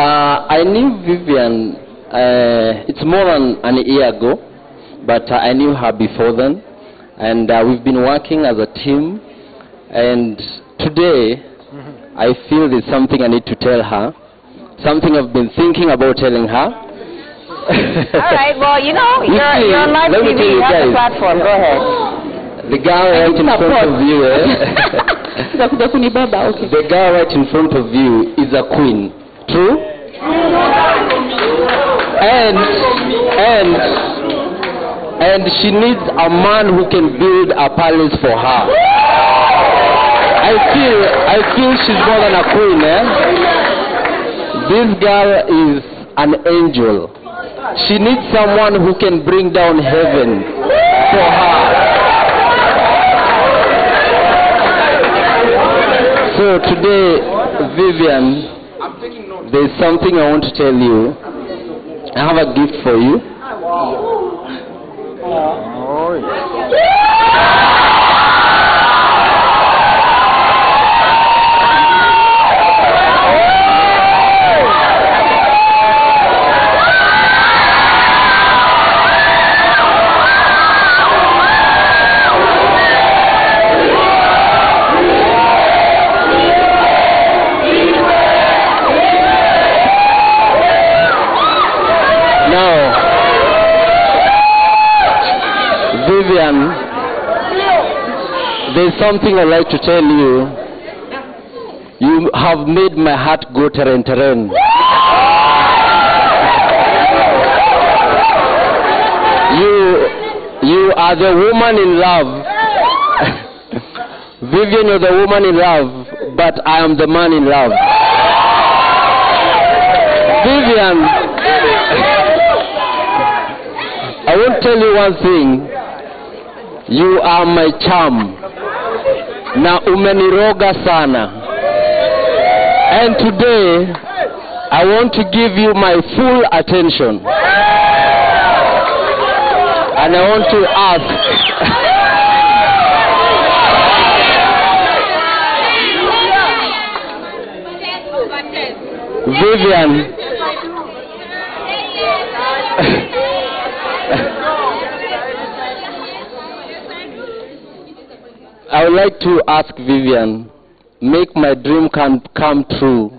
I knew Vivian, it's more than an year ago, but I knew her before then, and we've been working as a team, and today I feel there's something I need to tell her, something I've been thinking about telling her. All right, well, you know, you're on live TV, you have the platform, go ahead. The guy right in front of you, the guy right in front of you is a queen, true? And she needs a man who can build a palace for her. I feel she's more than a queen, eh? This girl is an angel. She needs someone who can bring down heaven for her. So today, Vivian, there's something I want to tell you. I have a gift for you. There's something I'd like to tell you. You have made my heart go terren terren. You are the woman in love. Vivian, you're the woman in love, but I am the man in love. Vivian, I won't tell you one thing. You are my charm. Na umeniroga sana. And today, I want to give you my full attention. And I want to ask. Vivian. I would like to ask Vivian, make my dream come true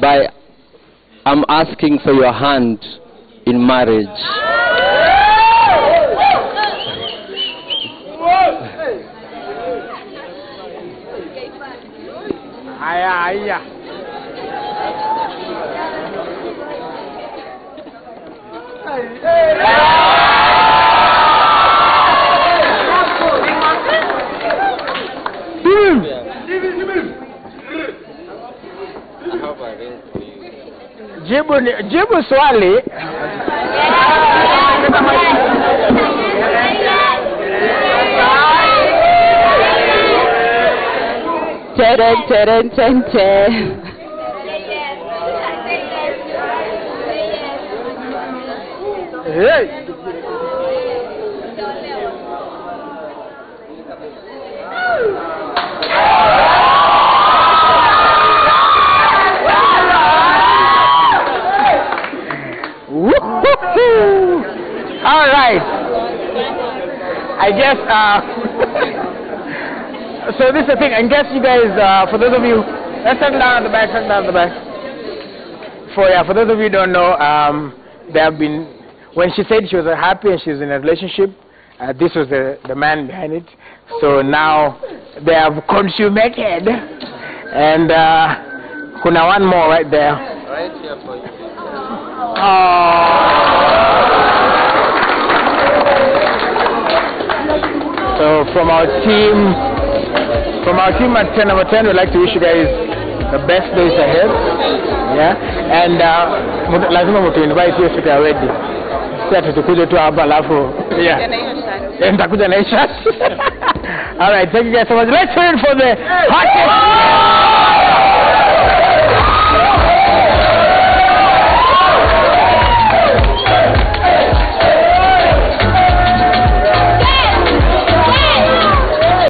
by I'm asking for your hand in marriage. Jibu swali. Teren teren ten ten. Hey. All right. I guess, so this is the thing. I guess you guys, for those of you, let's settle down at the back, settle down at the back. For those of you who don't know, there have been, when she said she was happy and she was in a relationship, this was the man behind it. So now they have consummated. And kuna one more right there. Right here for you. So from our team at 10over10, we'd like to wish you guys the best days ahead. Yeah, and lazima mutuinvite hiyo siku ya wedding. Sasa tutakuja tu hapa alafu. Yeah. All right, thank you guys so much. Let's wait for the hottest.